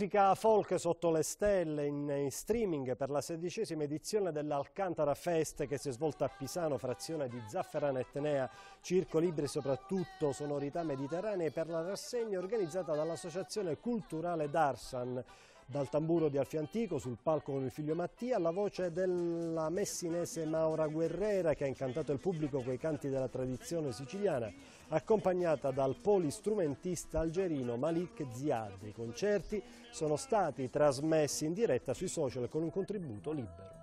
Africa Folk sotto le stelle in streaming per la 16ª edizione dell'Alcantara Fest che si è svolta a Pisano, frazione di Zafferana Etnea, circo libri e soprattutto sonorità mediterranee per la rassegna organizzata dall'associazione culturale Darshan. Dal tamburo di Alfiantico, sul palco con il figlio Mattia, la voce della messinese Maura Guerrera che ha incantato il pubblico coi canti della tradizione siciliana, accompagnata dal polistrumentista algerino Malik Ziad. I concerti sono stati trasmessi in diretta sui social con un contributo libero.